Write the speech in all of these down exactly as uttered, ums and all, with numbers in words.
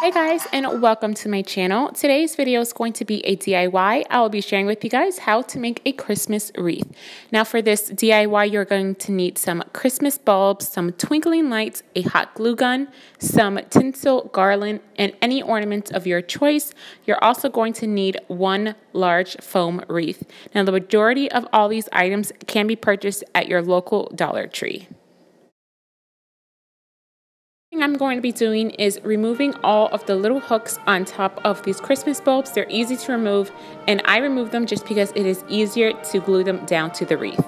Hi guys, and welcome to my channel. Today's video is going to be a D I Y. I will be sharing with you guys how to make a Christmas wreath. Now for this D I Y, you're going to need some Christmas bulbs, some twinkling lights, a hot glue gun, some tinsel, garland, and any ornaments of your choice. You're also going to need one large foam wreath. Now the majority of all these items can be purchased at your local Dollar Tree. I'm going to be doing is removing all of the little hooks on top of these Christmas bulbs. They're easy to remove, and I remove them just because it is easier to glue them down to the wreath.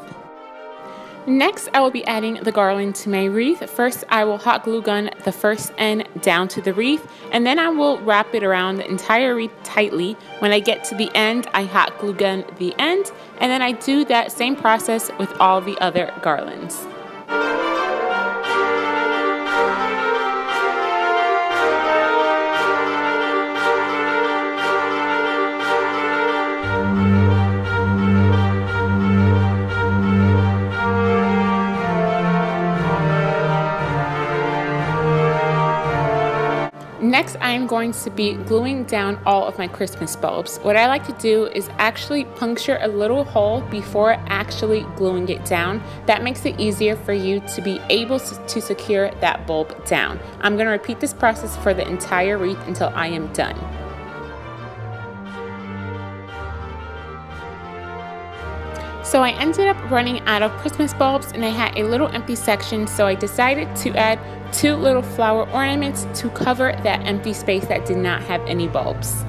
Next, I will be adding the garland to my wreath. First, I will hot glue gun the first end down to the wreath, and then I will wrap it around the entire wreath tightly. When I get to the end, I hot glue gun the end, and then I do that same process with all the other garlands. Next, I am going to be gluing down all of my Christmas bulbs. What I like to do is actually puncture a little hole before actually gluing it down. That makes it easier for you to be able to secure that bulb down. I'm going to repeat this process for the entire wreath until I am done. So I ended up running out of Christmas bulbs, and I had a little empty section, so I decided to add two little flower ornaments to cover that empty space that did not have any bulbs.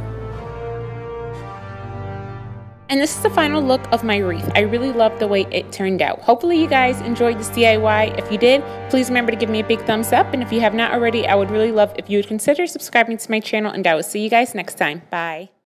And this is the final look of my wreath. I really love the way it turned out. Hopefully you guys enjoyed this D I Y. If you did, please remember to give me a big thumbs up, and if you have not already, I would really love if you would consider subscribing to my channel, and I will see you guys next time. Bye.